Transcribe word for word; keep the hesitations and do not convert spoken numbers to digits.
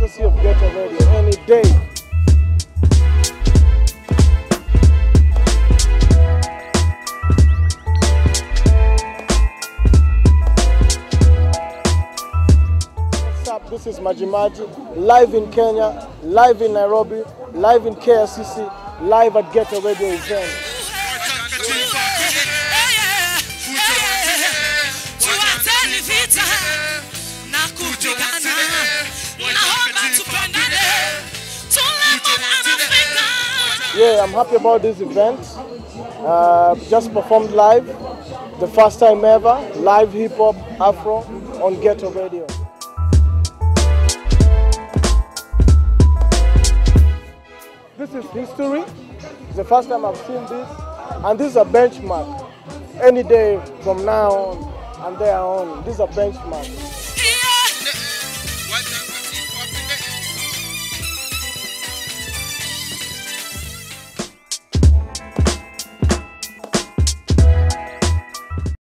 courtesy of Ghetto Radio any day. This is Maji Maji, live in Kenya, live in Nairobi, live in K S C C, live at Ghetto Radio event. Yeah, I'm happy about this event. Uh, just performed live, the first time ever, live hip hop, Afro on Ghetto Radio. This is history. It's the first time I've seen this, and this is a benchmark. Any day from now on and there on, this is a benchmark.